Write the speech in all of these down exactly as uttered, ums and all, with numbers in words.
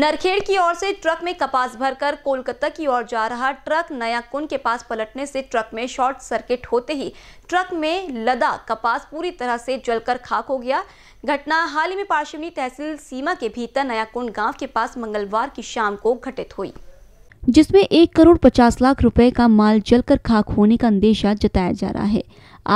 नरखेड़ की ओर से ट्रक में कपास भरकर कोलकाता की ओर जा रहा ट्रक नया कुंड के पास पलटने से ट्रक में शॉर्ट सर्किट होते ही ट्रक में लदा कपास पूरी तरह से जलकर खाक हो गया। घटना हाल ही में पारशिवनी तहसील सीमा के भीतर नया कुंड गाँव के पास मंगलवार की शाम को घटित हुई, जिसमें एक करोड़ पचास लाख रुपए का माल जलकर खाक होने का अंदेशा जताया जा रहा है।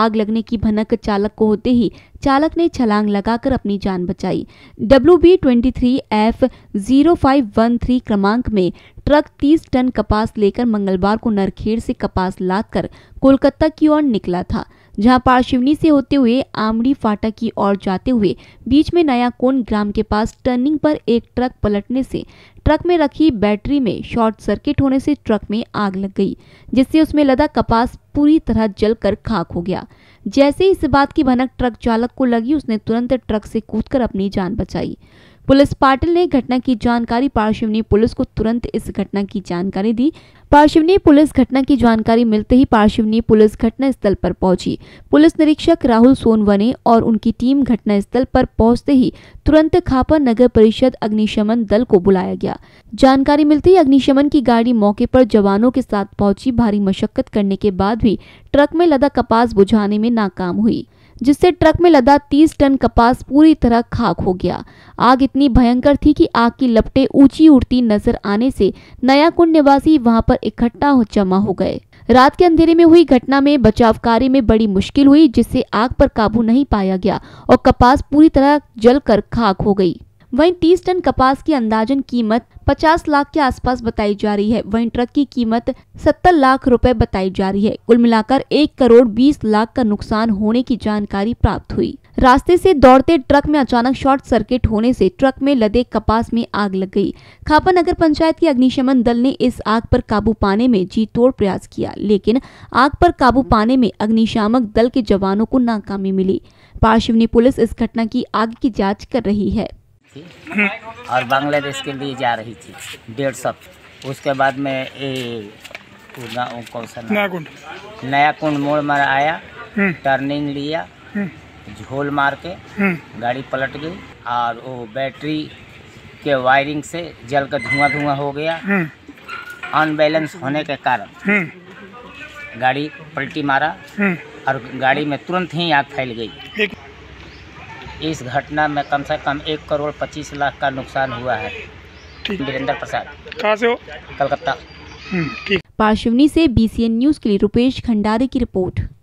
आग लगने की भनक चालक को होते ही चालक ने छलांग लगाकर अपनी जान बचाई। W B twenty three F zero five one three क्रमांक में ट्रक तीस टन कपास लेकर मंगलवार को नरखेड़ से कपास लादकर कोलकाता की ओर निकला था, जहां पारशिवनी से होते हुए आमड़ी फाटा की ओर जाते हुए बीच में नया कोन ग्राम के पास टर्निंग पर एक ट्रक पलटने से ट्रक में रखी बैटरी में शॉर्ट सर्किट होने से ट्रक में आग लग गई, जिससे उसमें लदा कपास पूरी तरह जलकर खाक हो गया। जैसे ही इस बात की भनक ट्रक चालक को लगी, उसने तुरंत ट्रक से कूदकर अपनी जान बचाई। पुलिस पाटिल ने घटना की जानकारी पारशिवनी पुलिस को तुरंत इस घटना की जानकारी दी। पारशिवनी पुलिस घटना की जानकारी मिलते ही पारशिवनी पुलिस घटना स्थल पर पहुंची। पुलिस निरीक्षक राहुल सोनवने और उनकी टीम घटना स्थल पर पहुंचते ही तुरंत खापा नगर परिषद अग्निशमन दल को बुलाया गया। जानकारी मिलते ही अग्निशमन की गाड़ी मौके पर जवानों के साथ पहुंची। भारी मशक्कत करने के बाद भी ट्रक में लदा कपास बुझाने में नाकाम हुई, जिससे ट्रक में लदा तीस टन कपास पूरी तरह खाक हो गया। आग इतनी भयंकर थी कि आग की लपटें ऊंची उड़ती नजर आने से नया कुंड निवासी वहां पर इकट्ठा हो जमा हो गए। रात के अंधेरे में हुई घटना में बचाव कार्य में बड़ी मुश्किल हुई, जिससे आग पर काबू नहीं पाया गया और कपास पूरी तरह जलकर खाक हो गई। वहीं तीस टन कपास की अंदाजन कीमत पचास लाख के आसपास बताई जा रही है। वहीं ट्रक की कीमत सत्तर लाख रुपए बताई जा रही है। कुल मिलाकर एक करोड़ बीस लाख का नुकसान होने की जानकारी प्राप्त हुई। रास्ते से दौड़ते ट्रक में अचानक शॉर्ट सर्किट होने से ट्रक में लदे कपास में आग लग गई। खापा नगर पंचायत के अग्निशमन दल ने इस आग पर काबू पाने में जी तोड़ प्रयास किया, लेकिन आग पर काबू पाने में अग्निशामक दल के जवानों को नाकामी मिली। पारशिवनी पुलिस इस घटना की आग की जाँच कर रही है और बांग्लादेश के लिए जा रही थी डेढ़ सौ। उसके बाद में ए, कौन सा नया कुंड नया कुंड मोड़ मार आया, टर्निंग लिया, झोल मार के गाड़ी पलट गई और वो बैटरी के वायरिंग से जल कर धुआं धुआं हो गया। अनबैलेंस होने के कारण गाड़ी पलटी मारा और गाड़ी में तुरंत ही आग फैल गई। इस घटना में कम से कम एक करोड़ पच्चीस लाख का नुकसान हुआ है। वीरेंद्र प्रसाद, कहाँ से हो? कलकत्ता। पारशिवनी से I N B C N news के लिए रुपेश खंडारे की रिपोर्ट।